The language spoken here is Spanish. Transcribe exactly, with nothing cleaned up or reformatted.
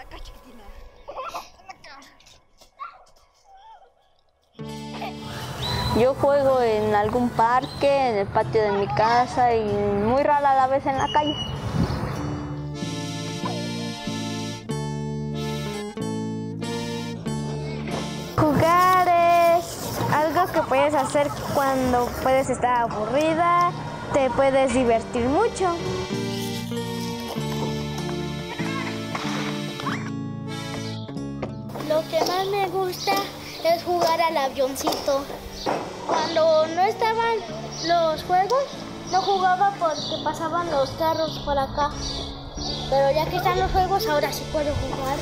acá, chiquitina. Yo juego en algún parque, en el patio de mi casa y muy rara la vez en la calle. Jugar es algo que puedes hacer cuando puedes estar aburrida, te puedes divertir mucho. Lo que más me gusta es jugar al avioncito. Cuando no estaban los juegos, no jugaba porque pasaban los carros por acá. Pero ya que están los juegos, ahora sí puedo jugar.